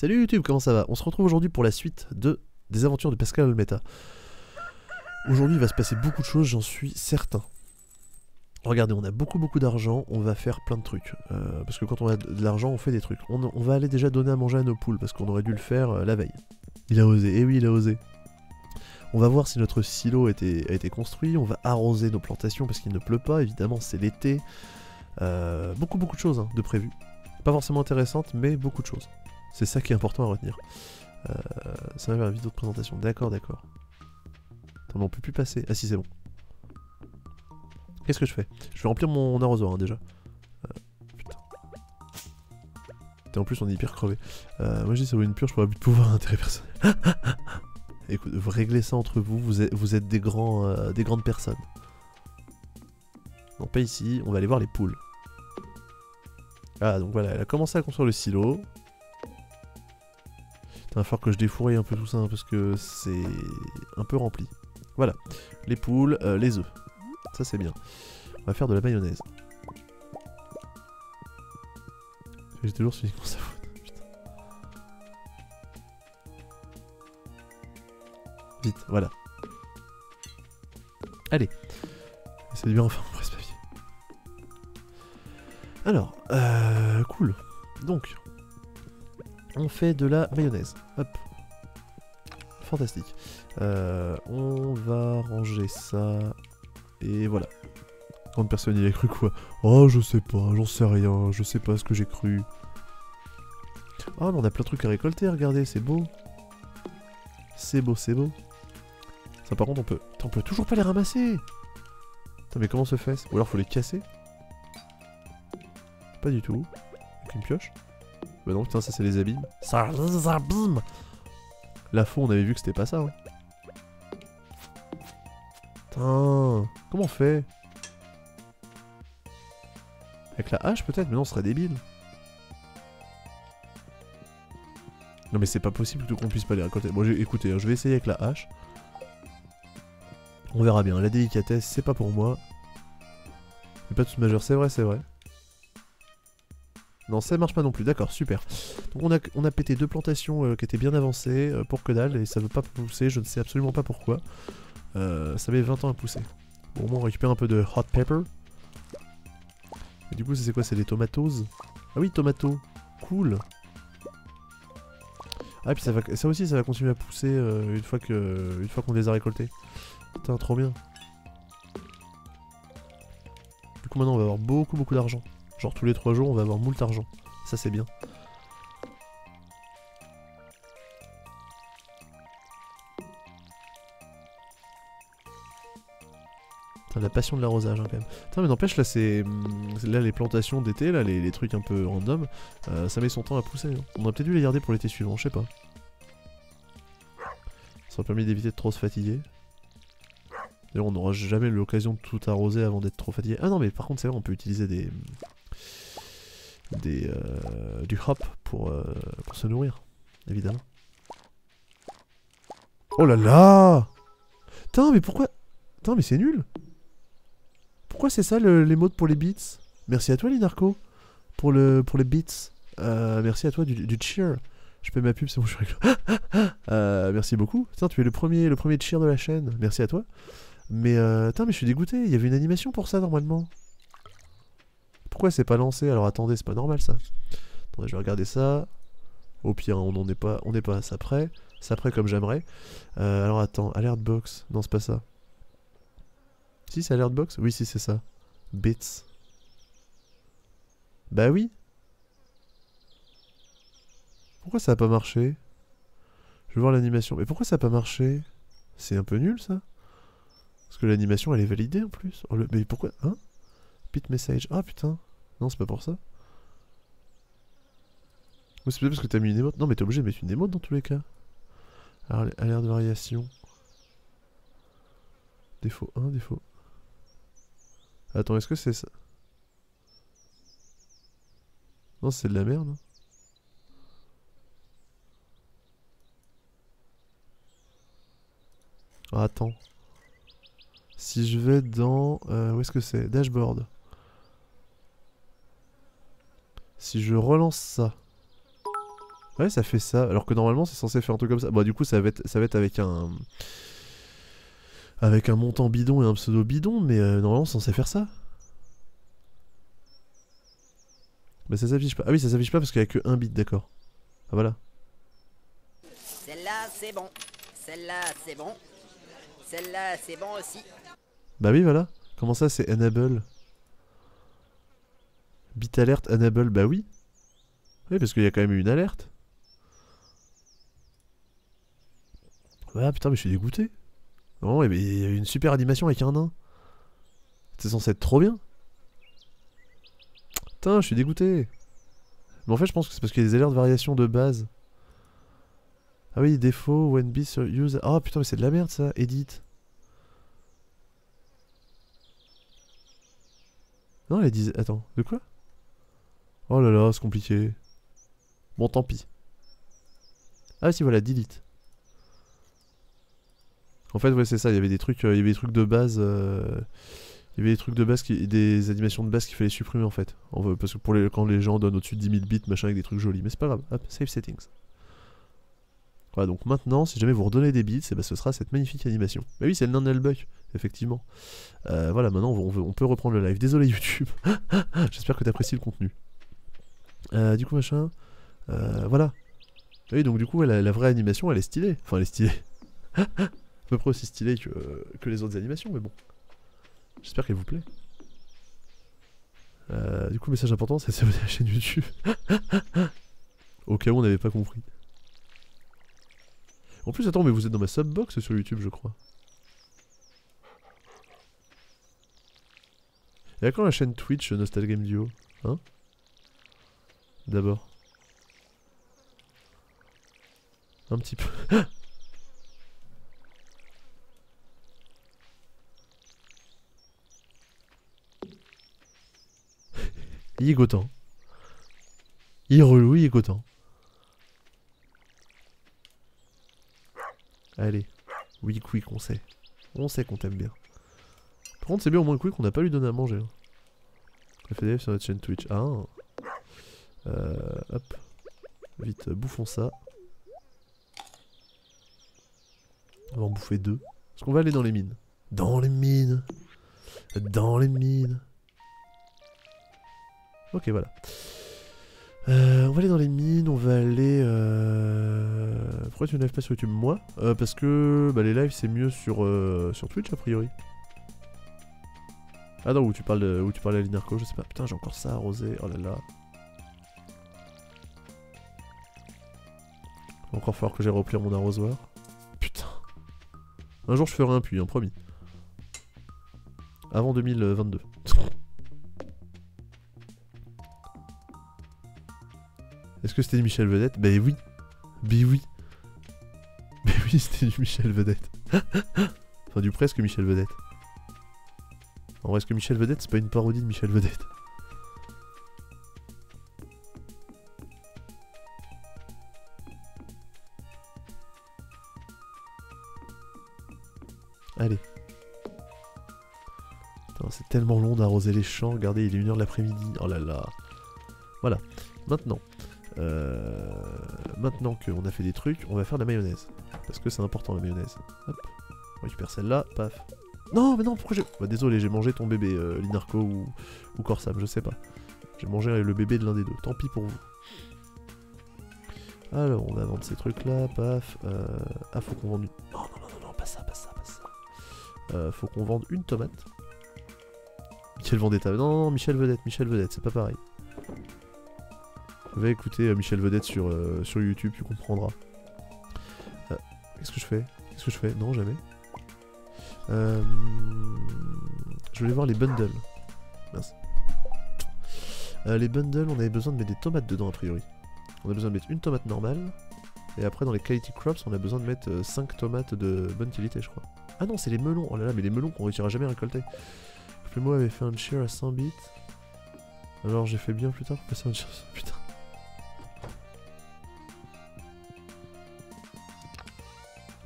Salut YouTube, comment ça va? On se retrouve aujourd'hui pour la suite des aventures de Pascal Olmeta. Aujourd'hui il va se passer beaucoup de choses, j'en suis certain. Regardez, on a beaucoup d'argent, on va faire plein de trucs. Parce que quand on a de l'argent, on fait des trucs. On va aller déjà donner à manger à nos poules, parce qu'on aurait dû le faire la veille. Il a osé, eh oui il a osé. On va voir si notre silo a été construit, on va arroser nos plantations parce qu'il ne pleut pas, évidemment c'est l'été. Beaucoup de choses hein, de prévues. Pas forcément intéressantes, mais beaucoup de choses. C'est ça qui est important à retenir. Ça va vers la vidéo de présentation, d'accord. Attends, mais on peut plus passer. Ah si, c'est bon. Qu'est-ce que je fais? Je vais remplir mon arrosoir hein, déjà. Putain. Et en plus on est hyper crevé. Moi je dis ça vaut une purge pour abus de pouvoir intérêt personnel. Écoute, vous réglez ça entre vous, vous êtes des grandes personnes. Non, pas ici, on va aller voir les poules. Ah, donc voilà, elle a commencé à construire le silo. Il va falloir que je défourrais un peu tout ça, hein, parce que c'est un peu rempli. Voilà, les poules, les œufs. Ça, c'est bien. On va faire de la mayonnaise. J'ai toujours suivi qu'on s'avoue. Vite, voilà. Allez. C'est bien enfin mon presse papier. Alors, cool. Donc, on fait de la mayonnaise. Hop. Fantastique. On va ranger ça. Et voilà. Quand personne n'y a cru quoi. Oh, je sais pas, j'en sais rien. Je sais pas ce que j'ai cru. Oh, mais on a plein de trucs à récolter. Regardez, c'est beau. C'est beau, c'est beau. Ça par contre on peut... Attends, on peut toujours pas les ramasser. Putain mais comment se fait? Ou alors faut les casser? Pas du tout. Avec une pioche? Bah non putain ça c'est les abîmes. Ça les abîmes. La fois on avait vu que c'était pas ça hein. Putain. Comment on fait? Avec la hache peut-être? Mais non on serait débile. Non mais c'est pas possible qu'on puisse pas les récolter. Bon écoutez, je vais essayer avec la hache. On verra bien, la délicatesse c'est pas pour moi. Mais pas de soucis majeurs, c'est vrai, c'est vrai. Non ça marche pas non plus, d'accord, super. Donc on a pété deux plantations qui étaient bien avancées, pour que dalle, et ça veut pas pousser, je ne sais absolument pas pourquoi. Ça met 20 ans à pousser. Bon au moins on récupère un peu de hot pepper. Et du coup c'est quoi, c'est des tomatos? Ah oui, tomato, cool. Ah et puis ça aussi ça va continuer à pousser une fois qu'on les a récoltés. Putain, trop bien. Du coup maintenant on va avoir beaucoup d'argent. Genre tous les 3 jours on va avoir moult argent. Ça c'est bien. Putain, la passion de l'arrosage hein, quand même. Putain mais n'empêche là c'est... Là les plantations d'été, là les trucs un peu random, ça met son temps à pousser. Hein. On aurait peut-être dû les garder pour l'été suivant, je sais pas. Ça aurait permis d'éviter de trop se fatiguer. D'ailleurs on n'aura jamais l'occasion de tout arroser avant d'être trop fatigué. Ah non mais par contre c'est vrai on peut utiliser du hop pour se nourrir, évidemment. Oh là là! Putain mais pourquoi... Putain mais c'est nul! Pourquoi c'est ça les modes pour les beats? Merci à toi Linarco pour les beats. Merci à toi du cheer. Je paie ma pub, c'est bon je suis rigolo. Merci beaucoup. Putain tu es le premier cheer de la chaîne. Merci à toi. Mais putain mais je suis dégoûté, il y avait une animation pour ça normalement. Pourquoi c'est pas lancé? Alors attendez, c'est pas normal ça. Attendez, je vais regarder ça. Au pire, hein, on n'est pas à ça près. Ça près comme j'aimerais. Alors attends, alert box. Non, c'est pas ça. Si c'est alert box? Oui, si c'est ça. Bits. Bah oui. Pourquoi ça a pas marché? Je vais voir l'animation. Mais pourquoi ça a pas marché? C'est un peu nul ça. Parce que l'animation elle est validée en plus. Oh, mais pourquoi? Hein? Pit message. Ah putain. Non c'est pas pour ça. Ou c'est peut-être parce que t'as mis une émote. Non mais t'es obligé de mettre une émote dans tous les cas. Alors alerte de variation. Défaut 1, défaut. Attends, est-ce que c'est ça? Non c'est de la merde. Ah, attends. Si je vais dans... où est-ce que c'est? Dashboard. Si je relance ça... Ouais, ça fait ça, alors que normalement c'est censé faire un truc comme ça. Bah du coup ça va être avec un montant bidon et un pseudo bidon, mais normalement c'est censé faire ça. Mais ça s'affiche pas. Ah oui, ça s'affiche pas parce qu'il y a que 1 bit, d'accord. Ah voilà. Celle-là c'est bon. Celle-là c'est bon. Celle-là c'est bon aussi. Bah oui, voilà. Comment ça c'est enable? Bit alert enable, bah oui. Oui, parce qu'il y a quand même eu une alerte. Ah putain, mais je suis dégoûté. Non, mais il y a eu une super animation avec un nain. C'est censé être trop bien. Putain, je suis dégoûté. Mais en fait, je pense que c'est parce qu'il y a des alertes de variation de base. Ah oui, défaut, when be use. Ah putain, mais c'est de la merde ça, edit. Non, les 10. Attends, de quoi? Oh là là, c'est compliqué. Bon, tant pis. Ah si, voilà, delete. En fait, ouais, c'est ça, il y avait des trucs de base. Il y avait des trucs de base, des animations de base qu'il fallait supprimer en fait. Parce que quand les gens donnent au-dessus de 10 000 bits, machin, avec des trucs jolis. Mais c'est pas grave, hop, save settings. Voilà, donc maintenant, si jamais vous redonnez des bits, ce sera cette magnifique animation. Mais oui, c'est le nain d'Elbuck, effectivement. Voilà, maintenant on peut reprendre le live. Désolé YouTube, j'espère que t'apprécies le contenu. Du coup, machin. Voilà. Et donc, du coup, la vraie animation, elle est stylée. Enfin, elle est stylée. À peu près aussi stylée que les autres animations, mais bon. J'espère qu'elle vous plaît. Du coup, message important, c'est de s'abonner à la chaîne YouTube. Au cas où on n'avait pas compris. En plus, attends, mais vous êtes dans ma subbox sur YouTube, je crois. Il y a quand la chaîne Twitch Nostalgame Duo, hein? D'abord. Un petit peu. Il est gotant. Il est relou, il est gotant. Allez. Oui, quick, on sait. On sait qu'on t'aime bien. Par contre, c'est bien au moins quick, on n'a pas lui donné à manger. Hein. FDF sur notre chaîne Twitch. Ah. Hop. Vite, bouffons ça. On va en bouffer 2. Parce qu'on va aller dans les mines. Dans les mines. Dans les mines. Ok, voilà. On va aller dans les mines, on va aller... Pourquoi tu ne lives pas sur YouTube, moi? Parce que bah, les lives, c'est mieux sur Twitch, a priori. Ah non, où tu parles à Linarco, je sais pas. Putain, j'ai encore ça arrosé, oh là là. Il va encore falloir que j'aille remplir mon arrosoir. Putain. Un jour, je ferai un puits, hein, promis. Avant 2022. Est-ce que c'était du Michel Vedette? Bah oui. Bah oui. Bah oui, c'était du Michel Vedette. Enfin, du presque Michel Vedette. En vrai, est-ce que Michel Vedette, c'est pas une parodie de Michel Vedette? Allez. C'est tellement long d'arroser les champs. Regardez, il est 1 h de l'après-midi. Oh là là. Voilà. Maintenant. Maintenant qu'on a fait des trucs, on va faire de la mayonnaise. Parce que c'est important la mayonnaise. Hop, on récupère celle-là, paf. Non, mais non, pourquoi j'ai... Bah, désolé, j'ai mangé ton bébé, Linarco ou Corsam, je sais pas. J'ai mangé le bébé de l'un des deux, tant pis pour vous. Alors, on va vendre ces trucs-là, paf. Ah, faut qu'on vende une... Non, non, non, non, pas ça, pas ça, pas ça. Faut qu'on vende une tomate. Michel Vendetta. Non, non, Michel Vedette, c'est pas pareil. Va écouter Michel Vedette sur YouTube, tu comprendras. Qu'est-ce que je fais? Qu'est-ce que je fais? Non, jamais. Je voulais voir les bundles. Mince. Les bundles, on avait besoin de mettre des tomates dedans, a priori. On a besoin de mettre une tomate normale. Et après, dans les quality crops, on a besoin de mettre 5 tomates de bonne qualité, je crois. Ah non, c'est les melons. Oh là là, mais les melons qu'on réussira jamais à récolter. Plumeau avait fait un cheer à 100 bits. Alors j'ai fait bien plus tard pour passer un cheer à 100 bits. Putain.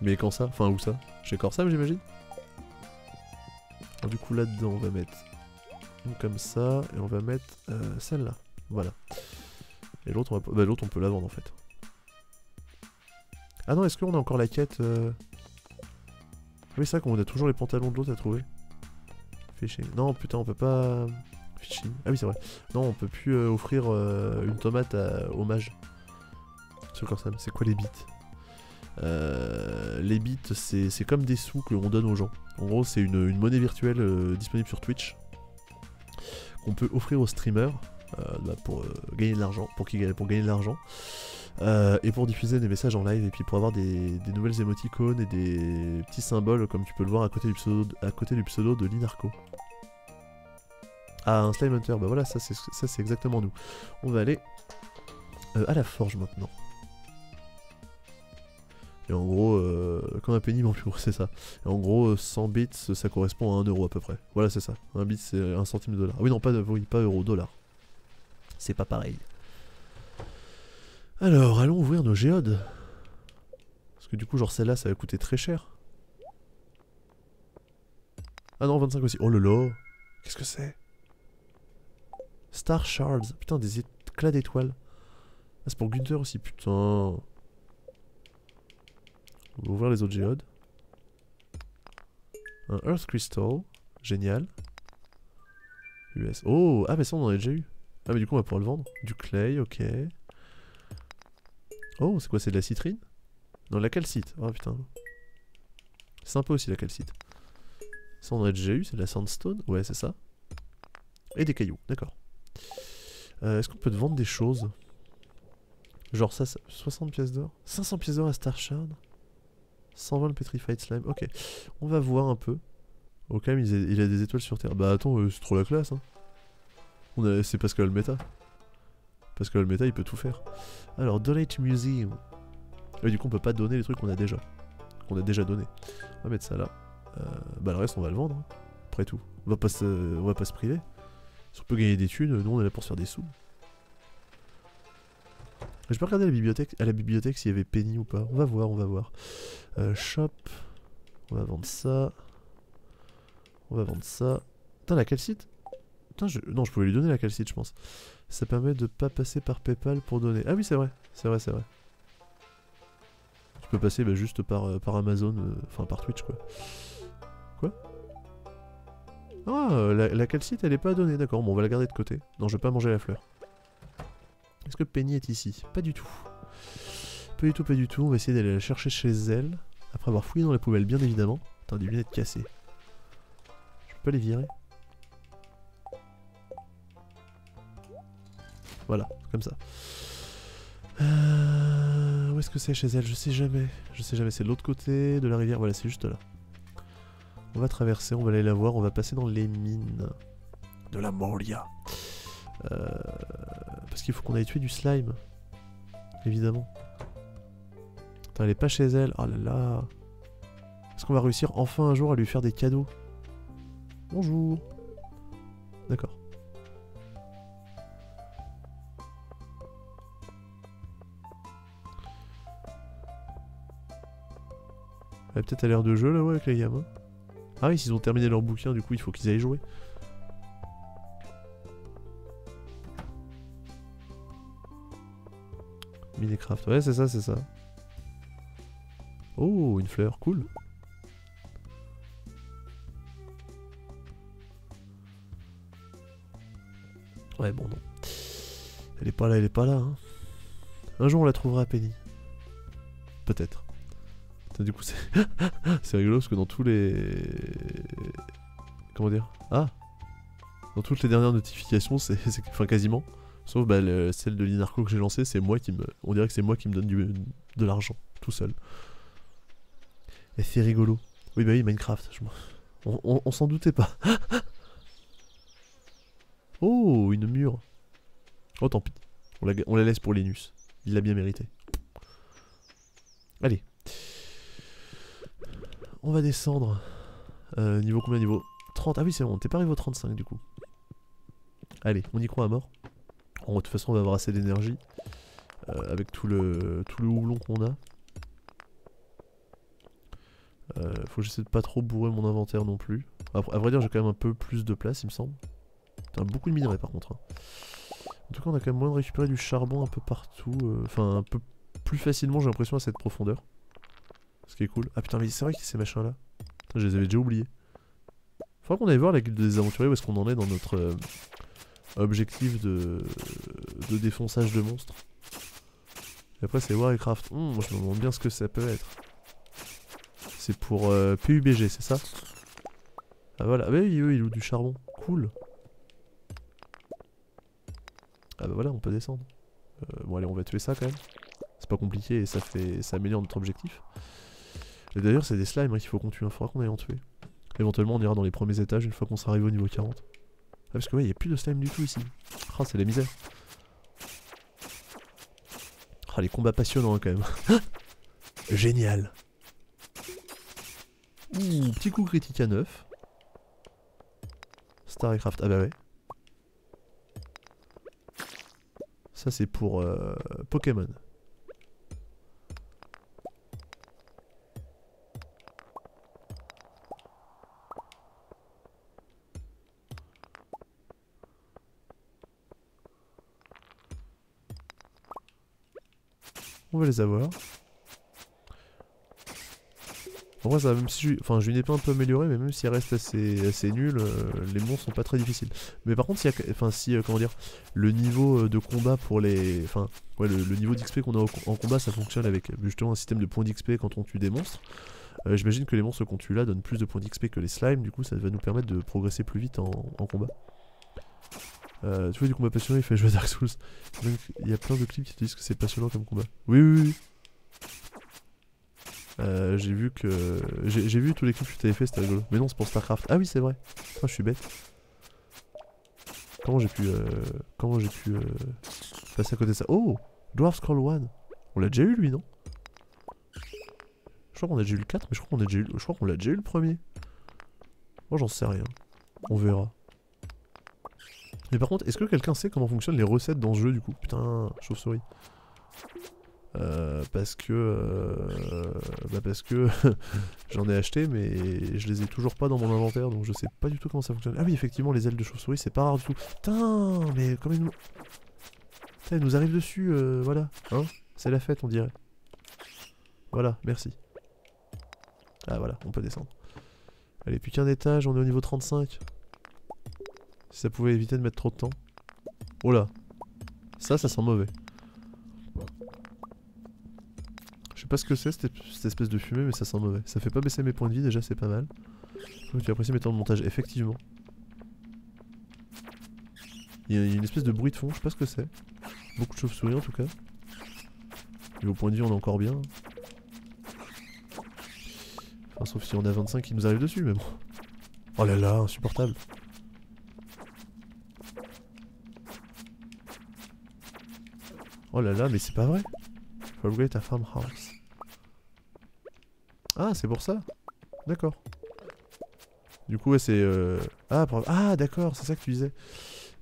Mais quand ça? Enfin, où ça? Chez Corsam, j'imagine? Du coup, là-dedans, on va mettre une comme ça, et on va mettre celle-là. Voilà. Et l'autre, on peut la vendre, en fait. Ah non, est-ce qu'on a encore la quête Oui, c'est vrai qu'on a toujours les pantalons de l'autre à trouver. Fishing. Non, putain, on peut pas... Fishing. Ah oui, c'est vrai. Non, on peut plus offrir une tomate au mage. Sur Corsam, c'est quoi les bits? Les bits, c'est comme des sous que l'on donne aux gens. En gros, c'est une monnaie virtuelle disponible sur Twitch qu'on peut offrir aux streamers pour gagner de l'argent, pour gagner de l'argent et pour diffuser des messages en live et puis pour avoir des nouvelles émoticônes et des petits symboles comme tu peux le voir à côté du pseudo de Linarco. Ah, un Slime Hunter, bah voilà, ça c'est exactement nous. On va aller à la forge maintenant. Et en gros, comme un penny en plus, c'est ça. Et en gros, 100 bits, ça correspond à 1 euro à peu près. Voilà, c'est ça. 1 bit, c'est 1 centime de dollar. Oui, non, pas euro, dollar. C'est pas pareil. Alors, allons ouvrir nos géodes. Parce que du coup, genre celle-là, ça va coûter très cher. Ah non, 25 aussi. Oh lolo. Qu'est-ce que c'est? Star Shards. Putain, des éclats d'étoiles. Ah, c'est pour Gunther aussi, putain. On va ouvrir les autres géodes. Un Earth Crystal. Génial. US. Oh, ah mais ça on en a déjà eu. Ah mais du coup on va pouvoir le vendre. Du clay, ok. Oh, c'est quoi, c'est de la citrine? Non, de la calcite. Oh putain. C'est sympa aussi la calcite. Ça on a déjà eu, c'est de la sandstone. Ouais, c'est ça. Et des cailloux, d'accord. Est-ce qu'on peut te vendre des choses? Genre ça, 60 pièces d'or. 500 pièces d'or à Star Shard. 120 Petrified Slime, ok. On va voir un peu. Oh, quand même, il a des étoiles sur Terre. Bah attends, c'est trop la classe, hein. C'est Pascal Olmeta. Pascal Olmeta, il peut tout faire. Alors, Donate Museum. Et du coup, on peut pas donner les trucs qu'on a déjà. Qu'on a déjà donné. On va mettre ça là. Bah le reste, on va le vendre. Hein. Après tout. On va pas se priver. Si on peut gagner des thunes, nous, on est là pour se faire des sous. Je peux regarder à la bibliothèque s'il y avait Penny ou pas. On va voir, on va voir. Shop. On va vendre ça. On va vendre ça. Putain, la calcite. Putain, non, je pouvais lui donner la calcite, je pense. Ça permet de pas passer par PayPal pour donner. Ah oui, c'est vrai, c'est vrai, c'est vrai. Tu peux passer bah, juste par Amazon, enfin par Twitch, quoi. Quoi? Ah, la calcite, elle est pas donnée, d'accord. Bon, on va la garder de côté. Non, je vais pas manger la fleur. Est-ce que Penny est ici? Pas du tout. Pas du tout, pas du tout. On va essayer d'aller la chercher chez elle. Après avoir fouillé dans la poubelle, bien évidemment. Putain, des lunettes cassées. Je peux pas les virer. Voilà, comme ça. Où est-ce que c'est chez elle? Je sais jamais. Je sais jamais. C'est de l'autre côté de la rivière. Voilà, c'est juste là. On va traverser, on va aller la voir. On va passer dans les mines de la Moria. Parce qu'il faut qu'on aille tuer du slime. Évidemment. Attends, elle est pas chez elle. Oh là là. Est-ce qu'on va réussir enfin un jour à lui faire des cadeaux? Bonjour. D'accord. Elle est peut-être à l'heure de jeu là, ouais, avec les gamins. Ah oui, s'ils ont terminé leur bouquin, du coup il faut qu'ils aillent jouer. Minecraft, ouais, c'est ça, c'est ça. Oh, une fleur, cool. Ouais, bon, non. Elle est pas là, hein. Un jour, on la trouvera à Penny. Peut-être. Du coup, c'est... c'est rigolo, parce que dans tous les... Comment dire? Ah! Dans toutes les dernières notifications, c'est... Enfin, quasiment. Sauf bah, celle de Linarco que j'ai lancée, c'est moi qui me... On dirait que c'est moi qui me donne de l'argent, tout seul. Et c'est rigolo. Oui, bah oui, Minecraft. On s'en doutait pas. Oh, une mûre. Oh, tant pis. On la laisse pour Linus. Il l'a bien mérité. Allez. On va descendre. Niveau combien? Niveau 30. Ah oui, c'est bon, t'es pas arrivé au 35 du coup. Allez, on y croit à mort. De toute façon, on va avoir assez d'énergie avec tout le houblon qu'on a. Faut que j'essaie de pas trop bourrer mon inventaire non plus. À vrai dire, j'ai quand même un peu plus de place, il me semble. Putain, beaucoup de minerais par contre. Hein. En tout cas, on a quand même moyen de récupérer du charbon un peu partout. Enfin, un peu plus facilement, j'ai l'impression, à cette profondeur. Ce qui est cool. Ah putain, mais c'est vrai qu'il y a ces machins là. Putain, je les avais déjà oubliés. Faudra qu'on aille voir la guilde des aventuriers où est-ce qu'on en est dans notre objectif de défonçage de monstres. Et après c'est Warcraft. Moi je me demande bien ce que ça peut être. C'est pour PUBG, c'est ça? Ah voilà, mais oui, il loue du charbon. Cool. Ah bah voilà, on peut descendre. Bon allez, on va tuer ça quand même. C'est pas compliqué et ça améliore notre objectif. Et d'ailleurs c'est des slimes hein, qu'il faut qu'on tue, il faudra qu'on aille en tuer. Éventuellement on ira dans les premiers étages une fois qu'on sera arrivé au niveau 40. Ah parce que ouais, il n'y a plus de slime du tout ici. Ah oh, c'est la misère. Ah oh, les combats passionnants hein, quand même. Génial. Ouh, petit coup critique à 9. Starcraft, ah bah ouais. Ça c'est pour Pokémon. On va les avoir. En vrai ça, même si j'ai une épée un peu améliorée, mais même si elle reste assez nulle, les monstres sont pas très difficiles. Mais par contre si, comment dire, le niveau de combat pour les... Enfin ouais, le niveau d'XP qu'on a en combat, ça fonctionne avec justement un système de points d'XP quand on tue des monstres. J'imagine que les monstres qu'on tue là donnent plus de points d'XP que les slimes, du coup ça va nous permettre de progresser plus vite en combat. Tu vois, du combat passionnant, il fait jouer à Dark Souls. Il y a plein de clips qui te disent que c'est passionnant comme combat. Oui. J'ai vu tous les clips que tu t'avais fait, c'était rigolo. Mais non, c'est pour Starcraft. Ah oui, c'est vrai. Enfin, je suis bête. Comment j'ai pu... passer à côté de ça? Oh, Dwarf Scroll 1. On l'a déjà eu, lui, non? Je crois qu'on a déjà eu le 4, mais je crois qu'on l'a déjà eu le premier. Moi, j'en sais rien. On verra. Mais par contre, est-ce que quelqu'un sait comment fonctionnent les recettes dans ce jeu du coup? Putain, chauve-souris. Parce que j'en ai acheté mais je les ai toujours pas dans mon inventaire, donc je sais pas du tout comment ça fonctionne. Ah oui, effectivement, les ailes de chauve-souris c'est pas rare du tout. Putain, mais comme ils nous arrivent dessus, voilà. Hein, c'est la fête on dirait. Voilà, merci. Ah voilà, on peut descendre. Allez, plus qu'un étage, on est au niveau 35. Si ça pouvait éviter de mettre trop de temps. Oh là, ça sent mauvais. Je sais pas ce que c'est cette espèce de fumée, mais ça sent mauvais. Ça fait pas baisser mes points de vie, déjà c'est pas mal. Faut que tu apprécies mes temps de montage, effectivement. Il y a une espèce de bruit de fond, je sais pas ce que c'est. Beaucoup de chauves-souris en tout cas. Et au point de vie on est encore bien. Enfin sauf si on a 25 qui nous arrivent dessus, mais bon. Oh là là, insupportable. Oh là là, mais c'est pas vrai. Faut upgrader ta farmhouse. Ah, c'est pour ça. D'accord. Du coup, ouais, c'est... Ah, d'accord, c'est ça que tu disais.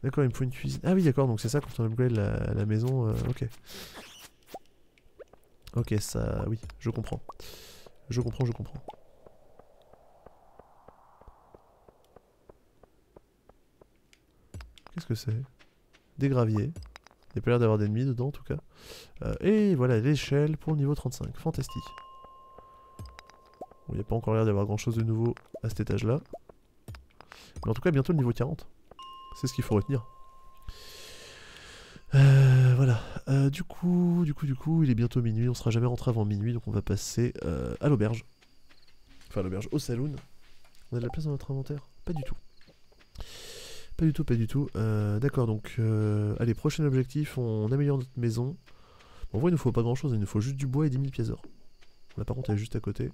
D'accord, il me faut une cuisine. Ah oui, d'accord, donc c'est ça quand on upgrade la maison. Ok. Ok, ça... Oui, je comprends. Je comprends. Qu'est-ce que c'est? Des graviers. Il n'y a pas l'air d'avoir d'ennemis dedans en tout cas. Et voilà l'échelle pour le niveau 35. Fantastique. Bon, il n'y a pas encore l'air d'avoir grand chose de nouveau à cet étage là. Mais en tout cas bientôt le niveau 40. C'est ce qu'il faut retenir. Voilà. Du coup, il est bientôt minuit. On sera jamais rentré avant minuit. Donc on va passer à l'auberge. Enfin à l'auberge, au saloon. On a de la place dans notre inventaire? Pas du tout. Pas du tout. D'accord, donc allez, prochain objectif, on améliore notre maison. En vrai, il nous faut pas grand chose, il nous faut juste du bois et 10 000 pièces d'or. Là par contre, elle est juste à côté.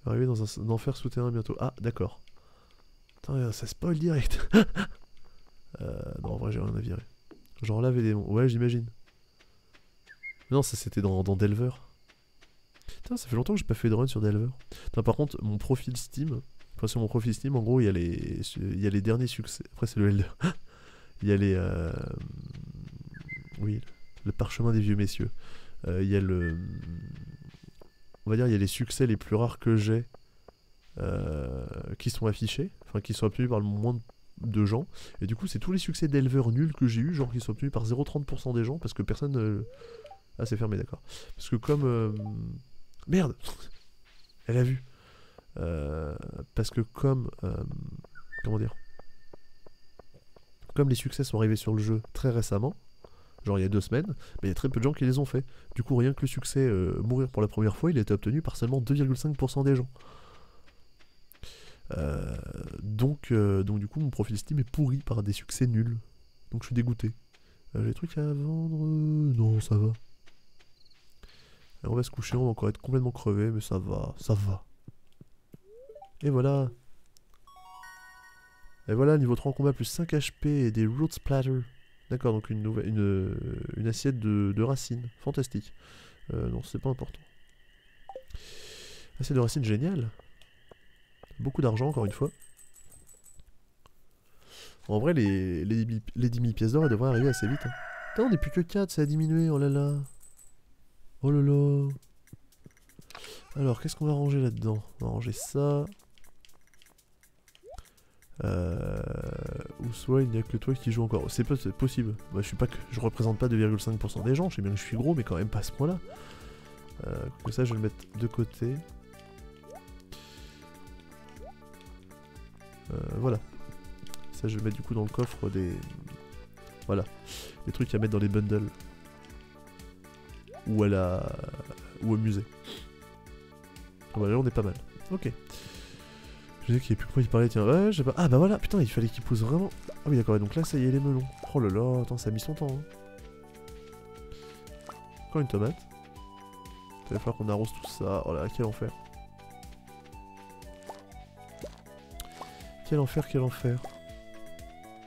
On va arriver dans un enfer souterrain bientôt. Ah, d'accord. Putain, ça spoil direct. Non, en vrai, j'ai rien à virer. Genre laver des... Ouais, j'imagine. Non, ça c'était dans Delver. Putain, ça fait longtemps que j'ai pas fait de run sur Delver. Putain, par contre, mon profil Steam, sur mon profil Steam, en gros, il y a les derniers succès. Après, c'est le Elder. Il y a les... Oui, le parchemin des vieux messieurs. Il y a le... On va dire, il y a les succès les plus rares que j'ai qui sont affichés, enfin, qui sont appuyés par le moins de gens. Et du coup c'est tous les succès d'éleveurs nuls que j'ai eu, genre qui sont obtenus par 0,30% des gens parce que personne... Ah c'est fermé, d'accord. Parce que comme... Merde. Elle a vu. Parce que comme... Comment dire? Comme les succès sont arrivés sur le jeu très récemment, genre il y a 2 semaines, mais il y a très peu de gens qui les ont fait. Du coup rien que le succès mourir pour la première fois, il a été obtenu par seulement 2,5% des gens. Donc du coup mon profil Steam est pourri par des succès nuls. Donc je suis dégoûté. J'ai des trucs à vendre... Non ça va. Et on va se coucher, on va encore être complètement crevé, mais ça va, ça va. Et voilà. Et voilà, niveau 3 en combat, plus 5 HP et des root splatter. D'accord, donc une assiette de racines. Fantastique. Non, c'est pas important. Assiette de racines, génial. Beaucoup d'argent, encore une fois. En vrai, les 10 000 pièces d'or, elles devraient arriver assez vite. Hein. Putain, on n'est plus que 4, ça a diminué, oh là là. Oh là là. Alors, qu'est-ce qu'on va ranger là-dedans? On va ranger ça. Ou soit il n'y a que toi qui joue encore. C'est possible. Bah, je suis pas que je représente pas 2,5% des gens. Je sais bien que je suis gros, mais quand même pas à ce point-là. Comme ça, je vais le mettre de côté. Voilà. Ça, je vais mettre du coup dans le coffre des. Voilà. Les trucs à mettre dans les bundles. Ou à la. Ou au musée. Voilà, là on est pas mal. Ok. Je sais qu'il n'y a plus quoi il parlait, tiens, ouais, je sais pas. Ah bah voilà, putain, il fallait qu'il pousse vraiment. Ah oui, d'accord, donc là, ça y est, les melons. Oh là là, attends, ça a mis son temps. Hein. Encore une tomate. Il va falloir qu'on arrose tout ça. Oh là, quel enfer. Quel enfer, quel enfer.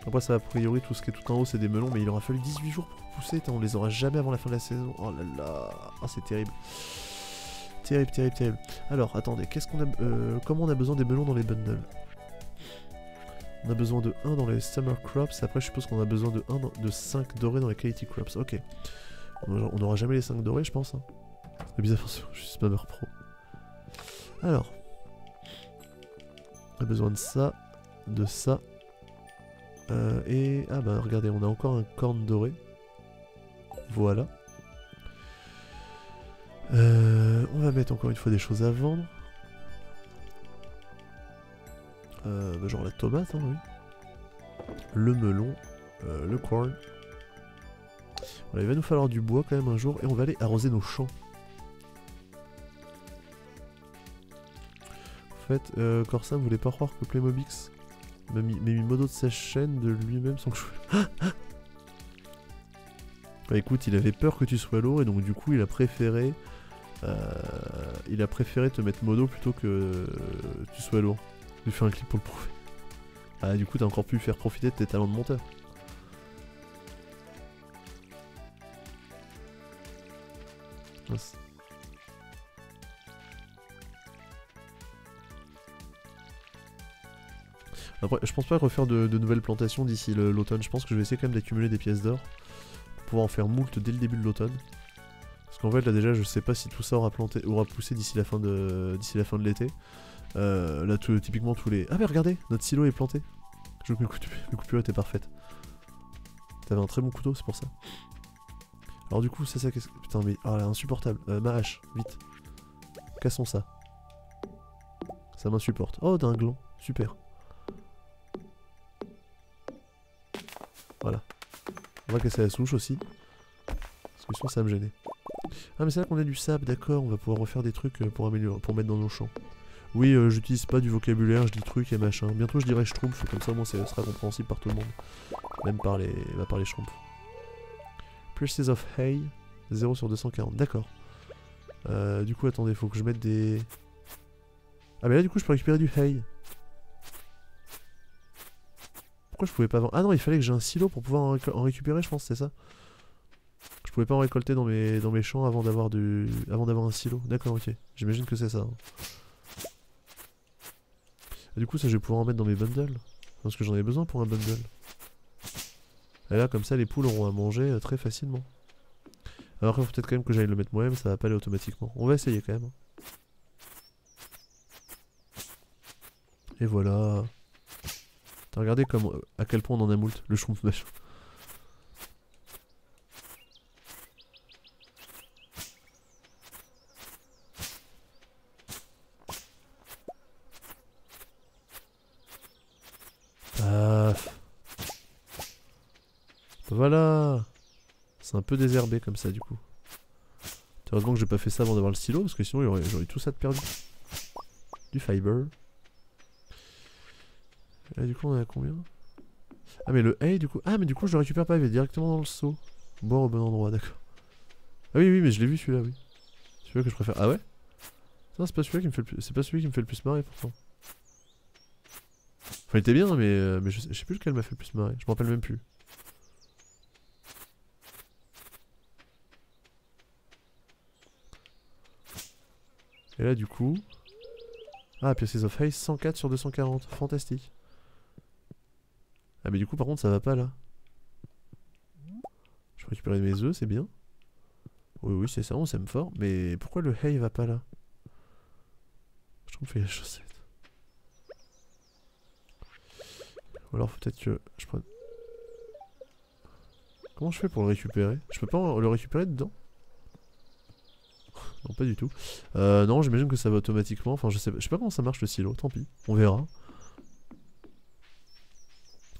Après, ça, a priori, tout ce qui est tout en haut, c'est des melons, mais il aura fallu 18 jours pour pousser. On les aura jamais avant la fin de la saison. Oh là là, oh, c'est terrible. Terrible, terrible, terrible. Alors, attendez, qu'est-ce qu'on a... comment on a besoin des melons dans les bundles? On a besoin de 1 dans les summer crops, après je suppose qu'on a besoin de 5 dorés dans les quality crops, ok. On n'aura jamais les 5 dorés, je pense. Hein. C'est bizarre, je suis spammer pro. Alors. On a besoin de ça, et... Ah bah regardez, on a encore un corne doré. Voilà. On va mettre encore une fois des choses à vendre. Bah genre la tomate, hein, oui. Le melon, le corn. Voilà, il va nous falloir du bois quand même un jour et on va aller arroser nos champs. En fait, Corsam voulait pas croire que Playmobix m'a mis Modo de sa chaîne de lui-même sans que je... Bah écoute, il avait peur que tu sois lourd et donc du coup il a préféré te mettre modo plutôt que tu sois lourd. J'ai fait un clip pour le prouver. Ah du coup t'as encore pu faire profiter de tes talents de monteur. Yes. Après je pense pas refaire de nouvelles plantations d'ici l'automne. Je pense que je vais essayer quand même d'accumuler des pièces d'or. Pour en faire moult dès le début de l'automne. Parce qu'en fait là déjà je sais pas si tout ça aura poussé d'ici la fin de l'été. Là typiquement tous les... Ah mais regardez, notre silo est planté. Je veux que mes coupures étaient parfaites. T'avais un très bon couteau, c'est pour ça. Alors du coup c'est ça qu'est-ce que... Putain mais... Ah là, insupportable. Ma hache, vite. Cassons ça. Ça m'insupporte. Oh d'un gland, super. Voilà. On va casser la souche aussi. Parce que sinon ça va me gêner. Ah mais c'est là qu'on a du sable, d'accord, on va pouvoir refaire des trucs pour améliorer, pour mettre dans nos champs. Oui, j'utilise pas du vocabulaire, je dis trucs et machin. Bientôt je dirai schtroumpf, comme ça moi ça sera compréhensible par tout le monde. Même par les schtroumpfs. Purchase of hay, 0 sur 240, d'accord. Du coup attendez, faut que je mette des... Ah mais là du coup je peux récupérer du hay. Pourquoi je pouvais pas... Ah non, il fallait que j'ai un silo pour pouvoir en récupérer, je pense, c'est ça. Je pouvais pas en récolter dans mes champs avant d'avoir un silo. D'accord, ok. J'imagine que c'est ça. Hein. Et du coup, ça, je vais pouvoir en mettre dans mes bundles. Parce que j'en ai besoin pour un bundle. Et là, comme ça, les poules auront à manger très facilement. Alors, il faut peut-être quand même que j'aille le mettre moi-même, ça va pas aller automatiquement. On va essayer quand même. Et voilà... T'as regardé comme, à quel point on en a moult, le schtroumpf machin. Voilà. C'est un peu désherbé comme ça du coup. Heureusement que j'ai pas fait ça avant d'avoir le stylo, parce que sinon j'aurais eu tout ça de perdu. Du fiber. Et là, du coup on est à combien? Ah mais le A du coup... Ah mais du coup je le récupère pas, il est directement dans le seau. Boire au bon endroit, d'accord. Ah oui oui mais je l'ai vu celui-là, oui. Celui-là que je préfère... Ah ouais? Non c'est pas celui-là qui me fait le plus... C'est pas celui qui me fait le plus marrer pourtant. Enfin il était bien mais je sais plus lequel m'a fait le plus marrer, je m'en rappelle même plus. Et là du coup... Ah, Pieces of Haze, 104 sur 240, fantastique. Ah mais du coup par contre ça va pas là. Je récupère mes œufs, c'est bien. Oui oui c'est ça, on s'aime fort, mais pourquoi le Hay va pas là? Je trouve qu'il y a la chaussette. Ou alors faut peut-être que je prenne... Comment je fais pour le récupérer? Je peux pas le récupérer dedans? Non pas du tout. Non j'imagine que ça va automatiquement, enfin je sais pas comment ça marche le silo, tant pis, on verra.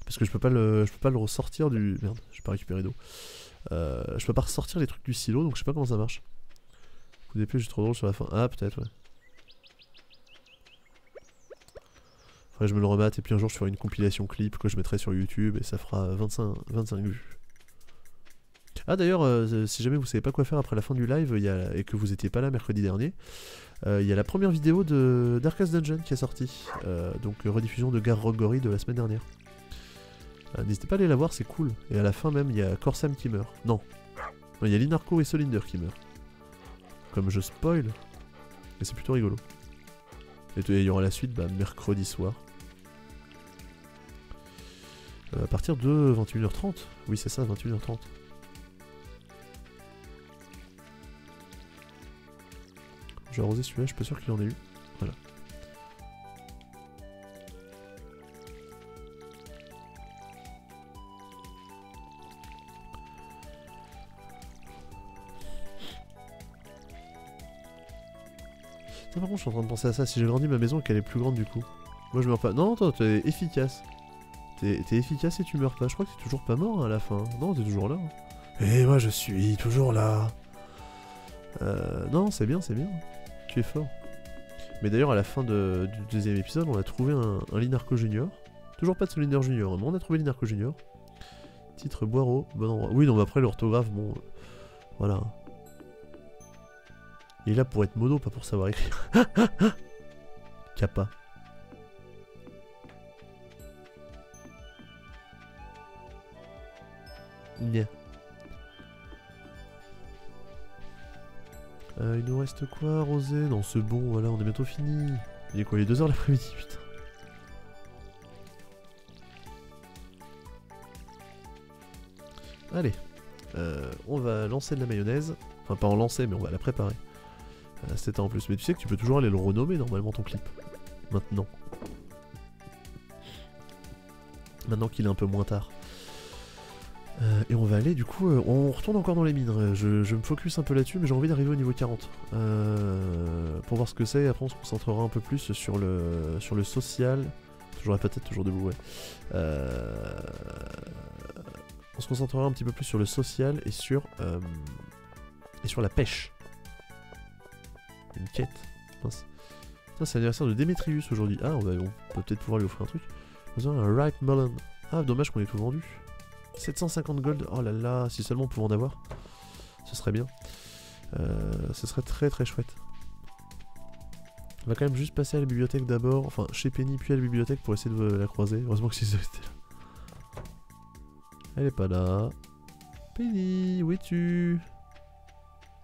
Parce que je peux pas le ressortir du... Merde, j'ai pas récupéré d'eau. Je peux pas ressortir les trucs du silo donc je sais pas comment ça marche. Coup d'épée juste trop drôle sur la fin, ah peut-être ouais. Faudrait que je me le rebatte et puis un jour je ferai une compilation clip que je mettrai sur YouTube et ça fera 25 vues. Ah d'ailleurs, si jamais vous savez pas quoi faire après la fin du live et que vous étiez pas là mercredi dernier, il y a la première vidéo de Darkest Dungeon qui est sortie, donc rediffusion de Gare Rogory de la semaine dernière. N'hésitez pas à aller la voir, c'est cool. Et à la fin même, il y a Corsam qui meurt. Non, il y a Linarco et Solinder qui meurent. Comme je spoil, mais c'est plutôt rigolo. Et il y aura la suite bah, mercredi soir. À partir de 21h30, oui c'est ça, 21h30. Je vais arroser celui-là, je suis pas sûr qu'il en ait eu. Voilà. Ça, par contre, je suis en train de penser à ça. Si j'ai grandi ma maison et qu'elle est plus grande, du coup. Moi, je meurs pas. Non, toi, t'es efficace. T'es efficace et tu meurs pas. Je crois que t'es toujours pas mort hein, à la fin. Non, t'es toujours là. Hein. Et moi, je suis toujours là. Non, c'est bien, c'est bien. Fort. Mais d'ailleurs à la fin du deuxième épisode on a trouvé un Linarco Junior. Toujours pas de Solinder Junior, hein, mais on a trouvé Linarco Junior. Titre Boireau, bon endroit. Oui non mais après l'orthographe, bon... voilà. Il est là pour être mono, pas pour savoir écrire. Kappa. Nya. Il nous reste quoi, Rosé? Non, c'est bon, voilà, on est bientôt fini. Il est quoi, il est 2h l'après-midi, putain. Allez, on va lancer de la mayonnaise. Enfin, pas en lancer, mais on va la préparer. C'est un en plus. Mais tu sais que tu peux toujours aller le renommer, normalement, ton clip. Maintenant. Maintenant qu'il est un peu moins tard. Et on va aller du coup, on retourne encore dans les mines, je me focus un peu là-dessus mais j'ai envie d'arriver au niveau 40 pour voir ce que c'est et après on se concentrera un peu plus sur le social, toujours la patate, toujours debout ouais, on se concentrera un petit peu plus sur le social et sur la pêche. Une quête, mince, c'est l'anniversaire de Demetrius aujourd'hui, ah on peut peut-être pouvoir lui offrir un truc, un ripe melon, ah dommage qu'on ait tout vendu. 750 gold, oh là là, si seulement on pouvait en avoir, ce serait bien. Ce serait très très chouette. On va quand même juste passer à la bibliothèque d'abord, enfin chez Penny puis à la bibliothèque pour essayer de la croiser. Heureusement que Chichewu était là. Elle est pas là. Penny, où es-tu?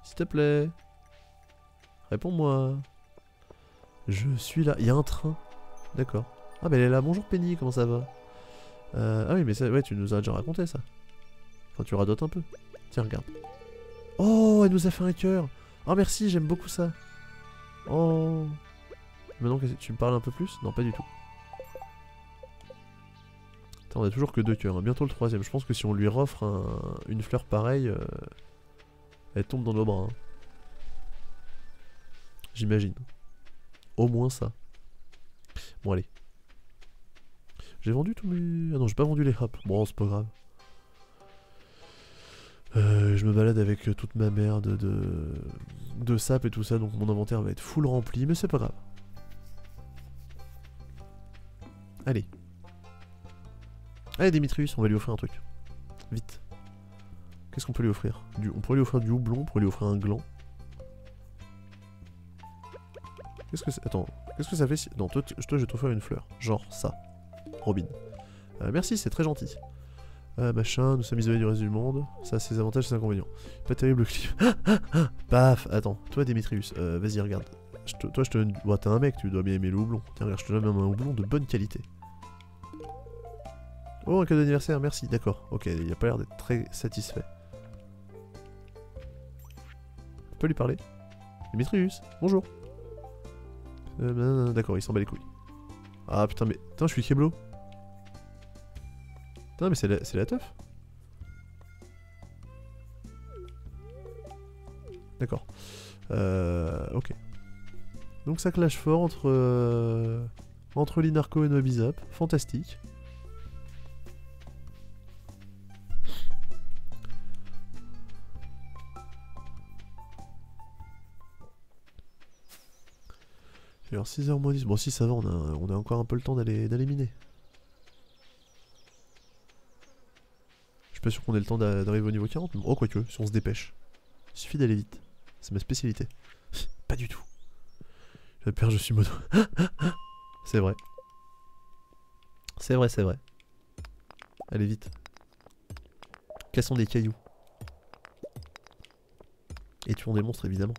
S'il te plaît. Réponds-moi. Je suis là, il y a un train. D'accord. Ah mais elle est là, bonjour Penny, comment ça va? Ah oui mais ça, ouais, tu nous as déjà raconté ça. Enfin tu radotes un peu. Tiens regarde. Oh elle nous a fait un cœur. Oh merci j'aime beaucoup ça. Oh. Maintenant que tu me parles un peu plus. Non pas du tout. Attends, on a toujours que 2 cœurs, hein. Bientôt le troisième. Je pense que si on lui offre une fleur pareille, elle tombe dans nos bras. Hein. J'imagine. Au moins ça. Bon allez. J'ai vendu tous mes... Ah non, j'ai pas vendu les rap. Bon, c'est pas grave. Je me balade avec toute ma merde de sap et tout ça, donc mon inventaire va être full rempli, mais c'est pas grave. Allez. Allez Demetrius, on va lui offrir un truc. Vite. Qu'est-ce qu'on peut lui offrir? On pourrait lui offrir du houblon, on pourrait lui offrir un gland. Qu'est-ce que c'est? Attends, qu'est-ce que ça fait si... Non, toi je vais t'offrir une fleur, genre ça. Robin. Merci, c'est très gentil. Machin, nous sommes isolés du reste du monde. Ça, ses avantages, ses inconvénients. Pas terrible le clip. Paf, attends, toi Demetrius, vas-y regarde. Toi je te donne... Bah, t'es un mec, tu dois bien aimer le houblon. Tiens, regarde, je te donne un houblon de bonne qualité. Oh, un cadeau d'anniversaire, merci, d'accord. Ok, il a pas l'air d'être très satisfait. On peut lui parler? Demetrius, bonjour. D'accord, il s'en bat les couilles. Ah putain, mais. Putain, je suis Keblo. Putain, mais c'est la teuf. D'accord. Ok. Donc ça clash fort entre. Entre Linarco et Nobizap. Fantastique. Alors 6h-10, bon si ça va, on a encore un peu le temps d'aller miner. Je suis pas sûr qu'on ait le temps d'arriver au niveau 40, mais oh quoique, si on se dépêche. Il suffit d'aller vite, c'est ma spécialité. Pas du tout. J'ai peur, je suis mono. C'est vrai. C'est vrai, c'est vrai. Allez vite. Cassons des cailloux. Et tuons des monstres évidemment.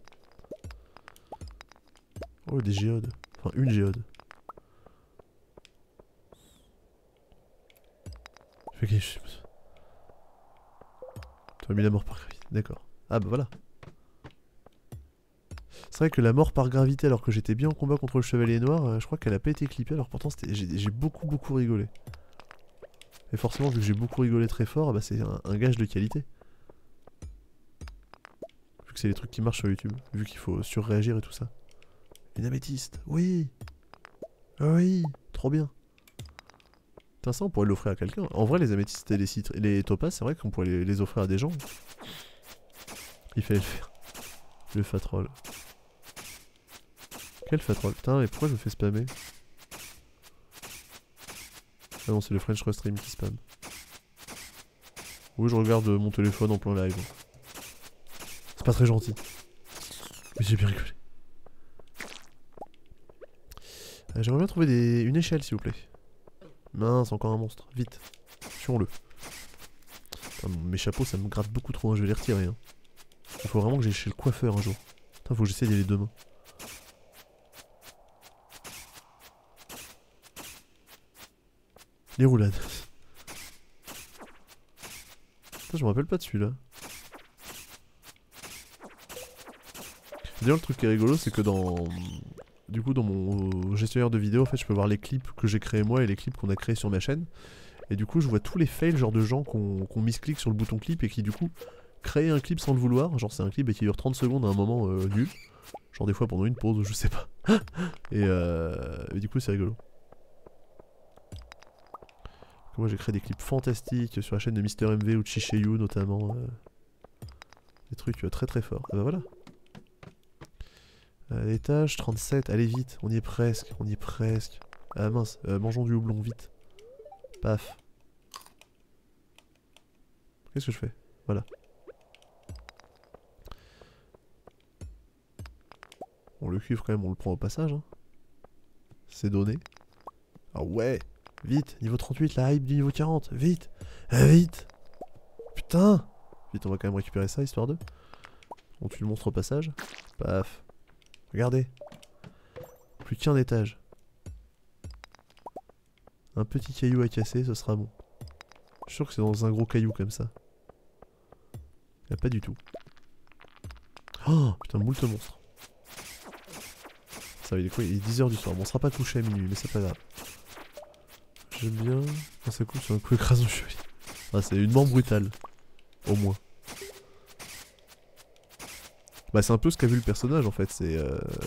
Oh, des géodes. Enfin, une géode. Je fais quelque chose. Tu as mis la mort par gravité. D'accord. Ah bah voilà. C'est vrai que la mort par gravité, alors que j'étais bien en combat contre le chevalier noir, je crois qu'elle a pas été clippée. Alors pourtant, j'ai beaucoup rigolé. Et forcément, vu que j'ai beaucoup rigolé très fort, bah c'est un gage de qualité. Vu que c'est les trucs qui marchent sur YouTube. Vu qu'il faut surréagir et tout ça. Une améthyste, oui! Oui! Trop bien! Putain, ça on pourrait l'offrir à quelqu'un. En vrai, les améthystes et les topaz, c'est vrai qu'on pourrait les offrir à des gens. Il fallait le faire. Le fatroll. Quel fatroll? Putain, mais pourquoi je me fais spammer? Ah non, c'est le French Restream qui spam. Oui, je regarde mon téléphone en plein live. C'est pas très gentil. Mais j'ai bien rigolé. J'aimerais bien trouver une échelle s'il vous plaît. Mince, encore un monstre. Vite. Tuons-le. Mes chapeaux ça me gratte beaucoup trop, hein. Je vais les retirer. Hein. Il faut vraiment que j'aille chez le coiffeur un jour. Putain, faut que j'essaie d'y aller demain. Les roulades. Putain, je me rappelle pas de celui-là. D'ailleurs, le truc qui est rigolo, c'est que dans mon gestionnaire de vidéos, en fait, je peux voir les clips que j'ai créés moi et les clips qu'on a créés sur ma chaîne. Et du coup, je vois tous les fails, genre de gens qu'on misclique sur le bouton clip et qui, du coup, créent un clip sans le vouloir. Genre, c'est un clip et qui dure 30 secondes à un moment nul. Genre, des fois pendant une pause, je sais pas. Et du coup, c'est rigolo. Moi, j'ai créé des clips fantastiques sur la chaîne de Mister MV ou de Chichewu, notamment. Des trucs très forts. Ah bah voilà. L'étage 37, allez vite, on y est presque. Ah mince, mangeons du houblon, vite. Paf. Qu'est-ce que je fais? Voilà. Bon, le cuivre quand même, on le prend au passage. Hein. C'est donné. Ah ouais, vite, niveau 38, la hype du niveau 40, vite, vite. Putain. Vite, on va quand même récupérer ça, histoire de... On tue le monstre au passage. Paf. Regardez, plus qu'un étage. Un petit caillou à casser, ce sera bon. Je suis sûr que c'est dans un gros caillou comme ça. Y'a pas du tout. Oh putain, moult monstre. Ça veut dire quoi? Il est 10h du soir, bon, on sera pas touché à minuit, mais c'est pas grave. J'aime bien quand ça coupe sur un coup écrasant, je suis... Ah, c'est humainement brutal. Au moins. Bah, c'est un peu ce qu'a vu le personnage en fait. C'est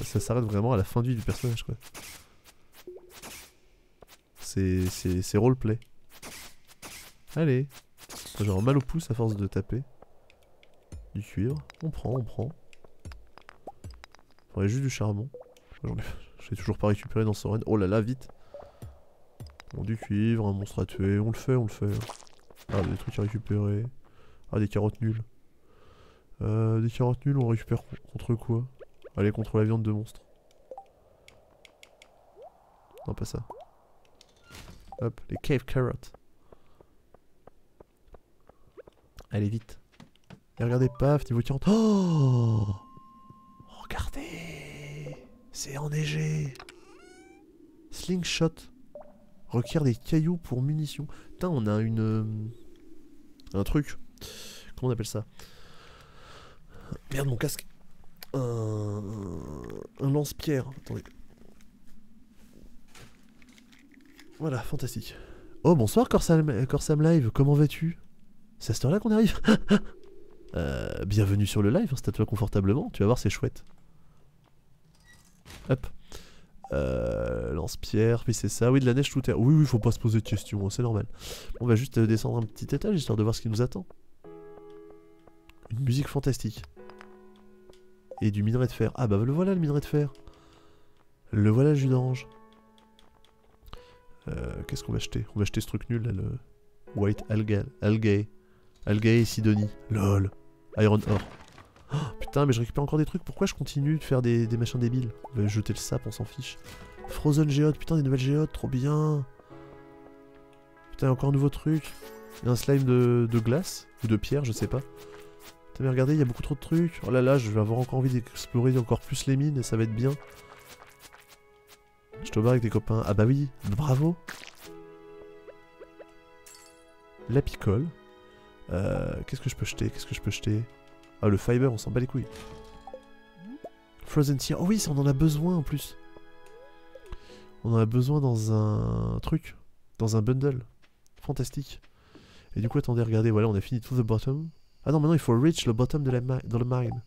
ça s'arrête vraiment à la fin de vie du personnage, quoi. C'est roleplay. Allez. J'ai un mal au pouce à force de taper. Du cuivre. On prend, on prend. Faudrait juste du charbon. Je l'ai toujours pas récupéré dans ce run. Oh là là, vite. Bon, du cuivre, un monstre à tuer. On le fait, on le fait. Ah, des trucs à récupérer. Ah, des carottes nulles. Des carottes nulles, on récupère contre quoi? Allez, contre la viande de monstre. Non, pas ça. Hop, les cave carrots. Allez, vite. Et regardez, paf, niveau 40. Oh, regardez, c'est enneigé. Slingshot. Requiert des cailloux pour munitions. Putain, on a une... un truc. Comment on appelle ça? Merde, mon casque. Un lance-pierre. Attendez. Voilà, fantastique. Oh, bonsoir Corsam Live, comment vas-tu? C'est à cette heure-là qu'on arrive. Bienvenue sur le live, installe-toi confortablement, tu vas voir, c'est chouette. Hop. Lance-pierre, puis c'est ça. Oui, de la neige tout terre. Oui, oui, faut pas se poser de questions, hein, c'est normal. On va juste descendre un petit étage histoire de voir ce qui nous attend. Une musique fantastique. Et du minerai de fer. Ah bah le voilà, le minerai de fer. Le voilà, le jus d'orange. Qu'est-ce qu'on va acheter? On va acheter ce truc nul là, le White Algae. Algae et Sidonie. LOL. Iron Ore. Oh, putain, mais je récupère encore des trucs. Pourquoi je continue de faire des machins débiles? On va jeter le sap, on s'en fiche. Frozen Géodes, putain, des nouvelles géodes, trop bien. Putain, encore un nouveau truc. Et un slime de glace ou de pierre, je sais pas. Putain, mais regardez, il y a beaucoup trop de trucs. Oh là là, je vais avoir encore envie d'explorer encore plus les mines et ça va être bien. Je te barre avec des copains. Ah bah oui, bravo. La picole. Qu'est-ce que je peux jeter? Qu'est-ce que je peux jeter? Ah, le fiber, on s'en bat les couilles. Frozen Tear. Oh oui, ça, on en a besoin en plus. On en a besoin dans un truc. Dans un bundle. Fantastique. Et du coup, attendez, regardez, voilà, on a fini to the bottom. Ah non, maintenant il faut reach le bottom de la mine.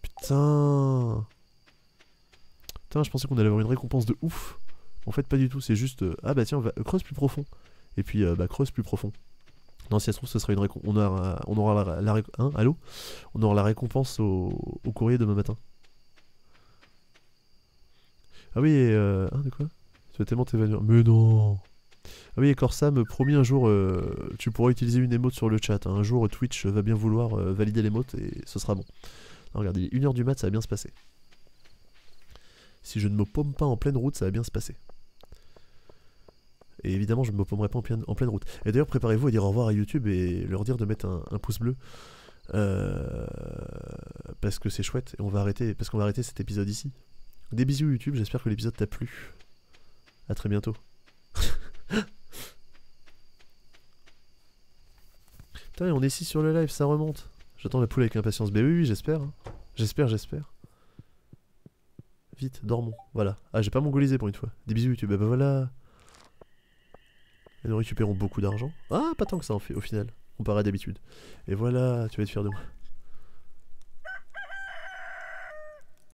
Putain. Putain, je pensais qu'on allait avoir une récompense de ouf. En fait, pas du tout, c'est juste... ah bah tiens, on va... creuse plus profond. Et puis, bah creuse plus profond. Non, si ça se trouve, ce sera une récompense. On aura la récompense au courrier demain matin. Ah oui, et hein, de quoi? Tu vas tellement t'évanouir. Mais non. Ah oui, et Corsam, promis, un jour, tu pourras utiliser une émote sur le chat. Hein. Un jour, Twitch va bien vouloir valider l'émote et ce sera bon. Non, regardez, 1h du mat', ça va bien se passer. Si je ne me paume pas en pleine route, ça va bien se passer. Et évidemment, je ne me paumerai pas en pleine route. Et d'ailleurs, préparez-vous à dire au revoir à YouTube et leur dire de mettre un pouce bleu. Parce que c'est chouette. Et on va arrêter, parce qu'on va arrêter cet épisode ici. Des bisous YouTube, j'espère que l'épisode t'a plu. A très bientôt. Putain, on est 6 sur le live, ça remonte. J'attends la poule avec impatience. Bah oui, j'espère. J'espère, j'espère. Vite, dormons. Voilà. Ah, j'ai pas mongolisé pour une fois. Des bisous YouTube. Ah bah voilà. Et nous récupérons beaucoup d'argent. Ah, pas tant que ça au final, comparé à d'habitude. Et voilà, tu vas être fier de moi.